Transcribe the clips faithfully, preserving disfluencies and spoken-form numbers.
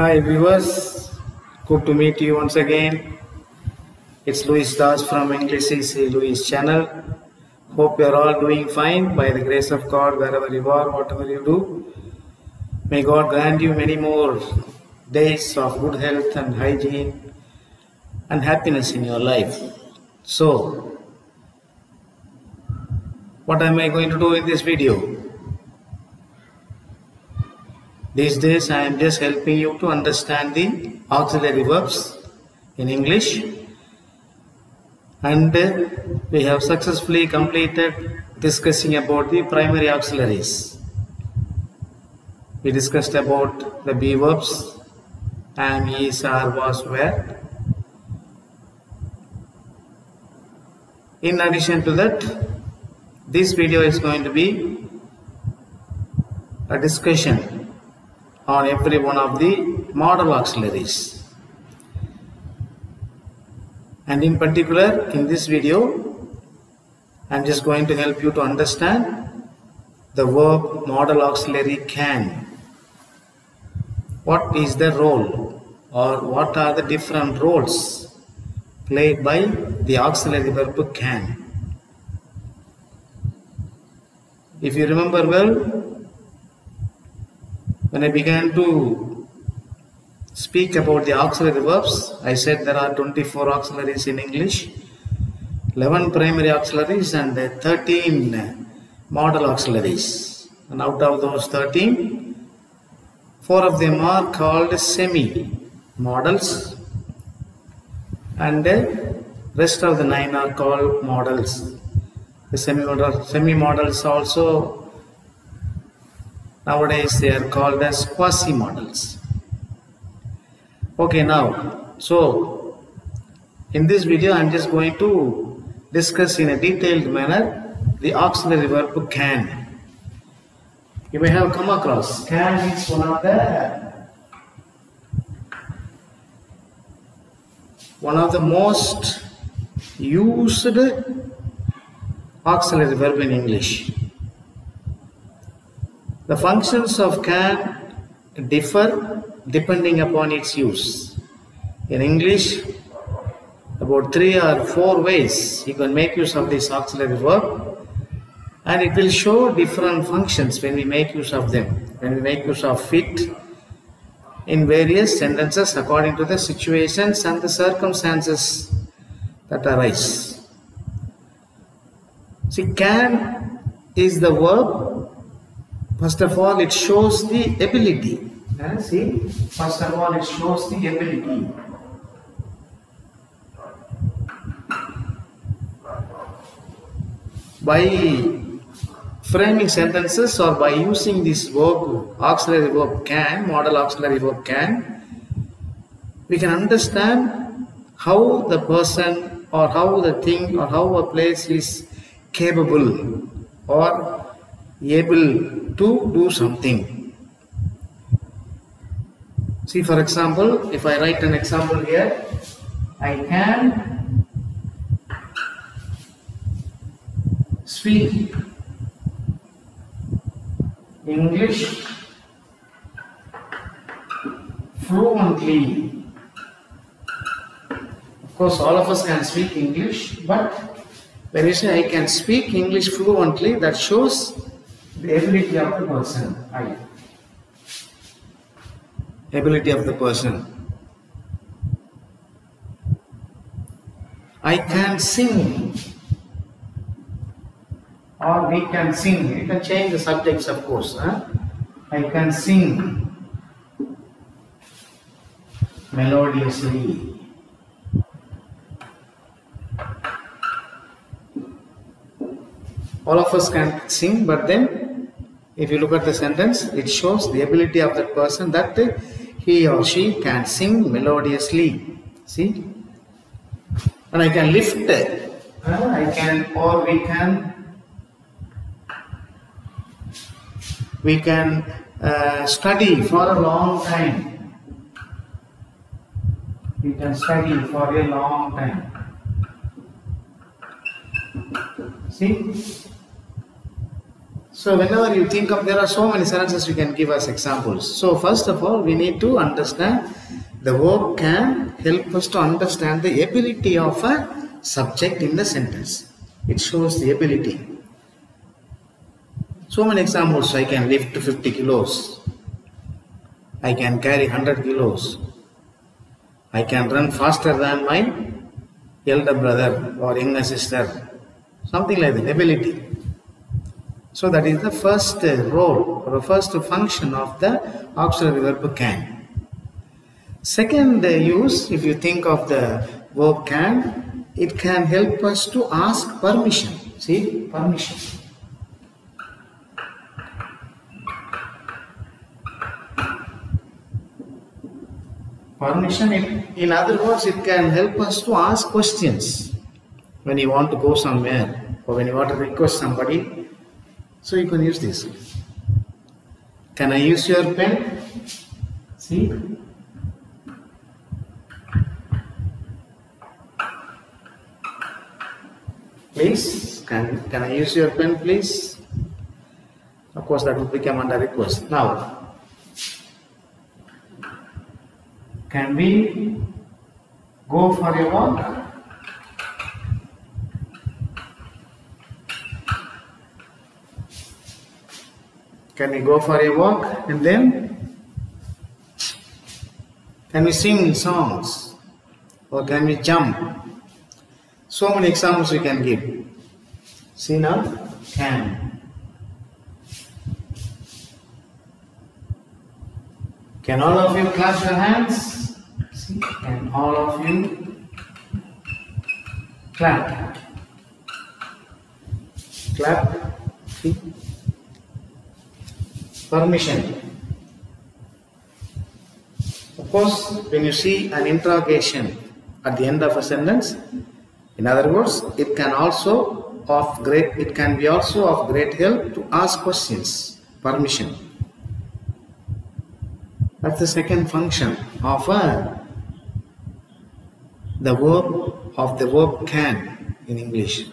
Hi viewers, good to meet you once again. It's Louis Das from English easy Louis channel. Hope you are all doing fine by the grace of God wherever you are, whatever you do. May God grant you many more days of good health and hygiene and happiness in your life. So, what am I going to do in this video? These days I am just helping you to understand the auxiliary verbs in English, and we have successfully completed discussing about the primary auxiliaries. We discussed about the be verbs, am, is, are, was, were. In addition to that, this video is going to be a discussion on every one of the modal auxiliaries, and in particular in this video I am just going to help you to understand the verb modal auxiliary can. What is the role, or what are the different roles played by the auxiliary verb can? If you remember well, when I began to speak about the auxiliary verbs, I said there are twenty-four auxiliaries in English, eleven primary auxiliaries and thirteen modal auxiliaries. And out of those thirteen, four of them are called semi-modals and the rest of the nine are called modals. The semi-modal, semi-modals also nowadays they are called as quasi modals. Okay, now, so in this video I am just going to discuss in a detailed manner the auxiliary verb can. You may have come across can is one of the one of the most used auxiliary verb in English. The functions of can differ depending upon its use. In English, about three or four ways you can make use of this auxiliary verb, and it will show different functions when we make use of them, when we make use of it in various sentences according to the situations and the circumstances that arise. See, can is the verb. First of all, it shows the ability. Yeah, see, first of all, it shows the ability. By framing sentences or by using this verb, auxiliary verb can, modal auxiliary verb can, we can understand how the person or how the thing or how a place is capable or able to do something. See, for example, if I write an example here, I can speak English fluently. Of course, all of us can speak English, but when you say I can speak English fluently, that shows the ability of the person. I. Ability of the person. I can sing, or we can sing. You can change the subjects, of course. Huh? I can sing melodiously. All of us can sing, but then if you look at the sentence, it shows the ability of that person that he or she can sing melodiously. See? And I can lift it. I can, or we can, we can uh, study for a long time. We can study for a long time. See? So whenever you think of, there are so many sentences you can give us examples. So first of all, we need to understand the verb can help us to understand the ability of a subject in the sentence. It shows the ability. So many examples: I can lift fifty kilos. I can carry one hundred kilos. I can run faster than my elder brother or younger sister. Something like that, ability. So that is the first role or the first function of the auxiliary verb can. Second use, if you think of the verb can, it can help us to ask permission. See, permission. Permission, in, in other words, it can help us to ask questions when you want to go somewhere or when you want to request somebody. So you can use this. Can I use your pen? See? Please, can, can I use your pen, please? Of course, that will become under request. Now, can we go for a walk? Can we go for a walk? And then, can we sing songs? Or can we jump? So many examples we can give. See now, can. Can all of you clap your hands? Can all of you clap? Clap. See? Permission. Of course, when you see an interrogation at the end of a sentence, in other words, it can also of great. It can be also of great help to ask questions. Permission. That's the second function of a. The verb of the verb can in English,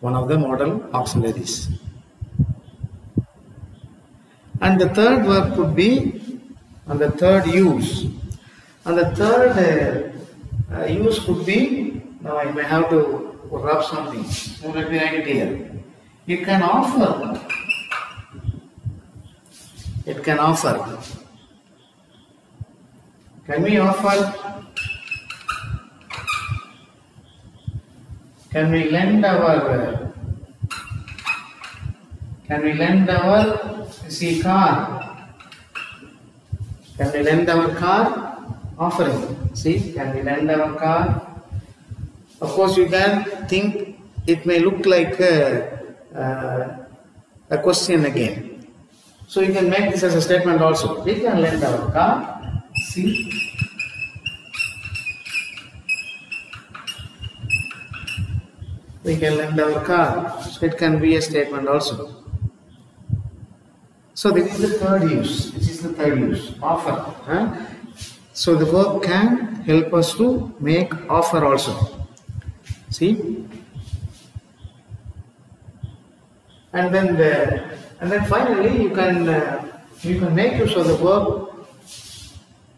one of the modal auxiliaries. And the third verb could be, and the third use, and the third uh, uh, use could be, now I may have to rub something, so let me write it here. It can offer, it can offer. Can we offer? Can we lend our, can we lend our, see, car? Can we lend our car? Offering. See, can we lend our car? Of course, you can think it may look like a, uh, a question again. So you can make this as a statement also. We can lend our car. See? We can lend our car. So it can be a statement also. So this is the third use. This is the third use. Offer. Huh? So the verb can help us to make offer also. See? And then the, and then finally you can uh, you can make use of the verb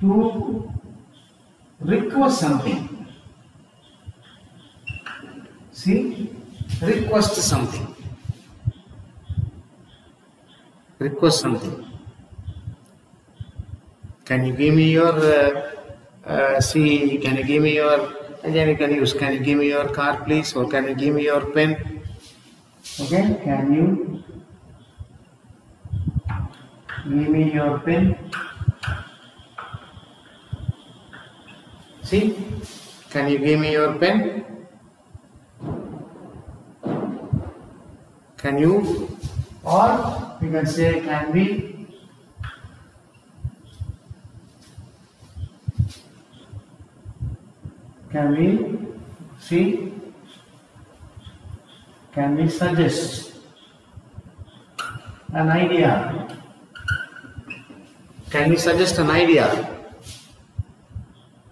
to request something. See, request something, request something. Can you give me your, uh, uh, see, can you give me your, and then you can use, can you give me your car please, or can you give me your pen? Okay, can you give me your pen? See, can you give me your pen? Can you, or we can say, can we, can we, see, can we suggest an idea? Can we suggest an idea?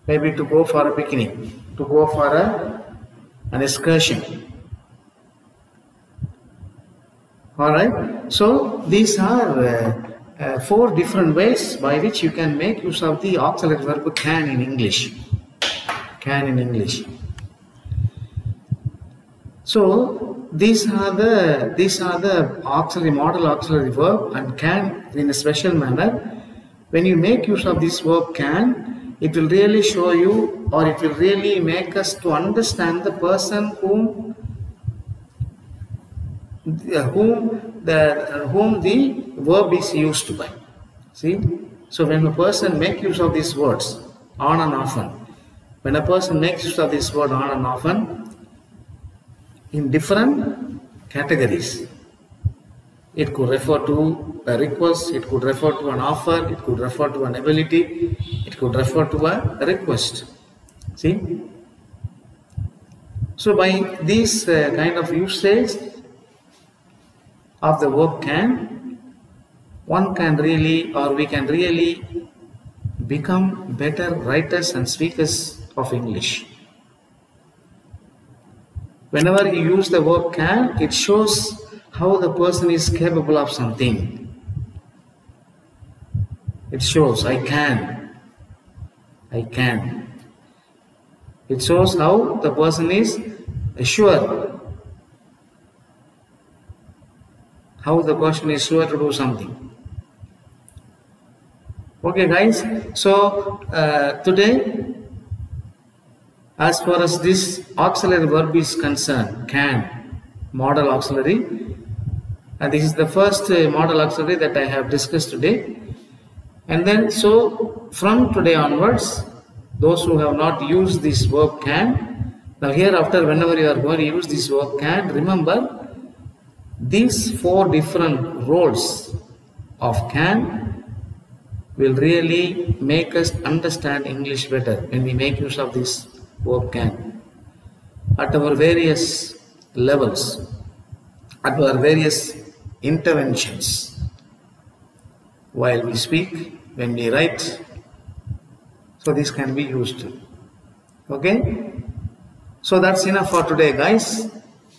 Maybe to go for a picnic, to go for a, an excursion. All right. So these are uh, uh, four different ways by which you can make use of the auxiliary verb can in English. Can in English. So these are the these are the auxiliary modal auxiliary verb and can in a special manner. When you make use of this verb can, it will really show you, or it will really make us to understand the person whom whom the whom the verb is used by. See, so when a person makes use of these words on and often, when a person makes use of this word on and often in different categories. It could refer to a request, it could refer to an offer, it could refer to an ability, it could refer to a request. See? So by these uh, kind of usage of the verb can, one can really, or we can really become better writers and speakers of English. Whenever you use the verb can, it shows how the person is capable of something. It shows I can, I can. It shows how the person is sure, how the person is sure to do something. Okay guys, so uh, today as far as this auxiliary verb is concerned, can, modal auxiliary, and this is the first uh, modal auxiliary that I have discussed today. And then, so from today onwards, those who have not used this verb can, now hereafter whenever you are going to use this verb can, remember these four different roles of can will really make us understand English better when we make use of this verb can at our various levels, at our various interventions, while we speak, when we write. So this can be used. Okay, so that's enough for today guys.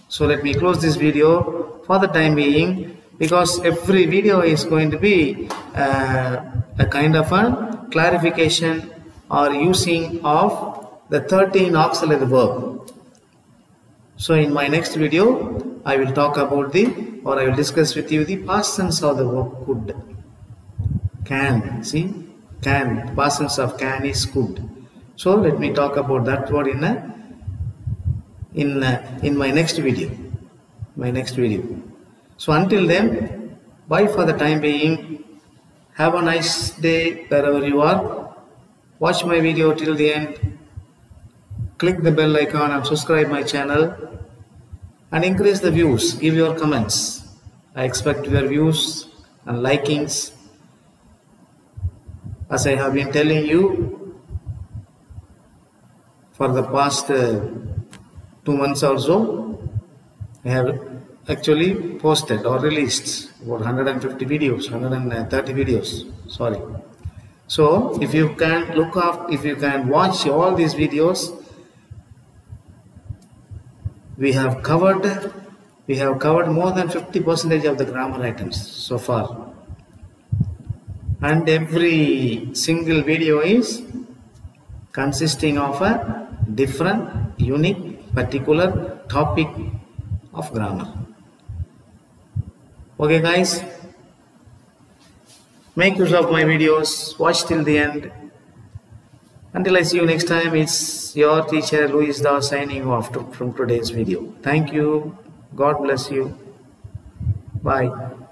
So let me close this video for the time being, because every video is going to be uh, a kind of a clarification or using of the thirteen auxiliary verb. So in my next video I will talk about the, or I will discuss with you the past tense of the verb could. Can, see, can, past tense of can is could. So let me talk about that word in a, in a, in my next video, my next video. So until then, bye for the time being. Have a nice day wherever you are. Watch my video till the end. Click the bell icon and subscribe my channel. And increase the views, give your comments. I expect your views and likings. As I have been telling you for the past uh, two months or so, I have actually posted or released about one hundred fifty videos, one hundred thirty videos, sorry. So if you can look up, if you can watch all these videos, we have covered we have covered more than fifty percent of the grammar items so far, and every single video is consisting of a different, unique, particular topic of grammar. Okay guys, make use of my videos, watch till the end. Until I see you next time, it's your teacher Louis Das signing off to, from today's video. Thank you. God bless you. Bye.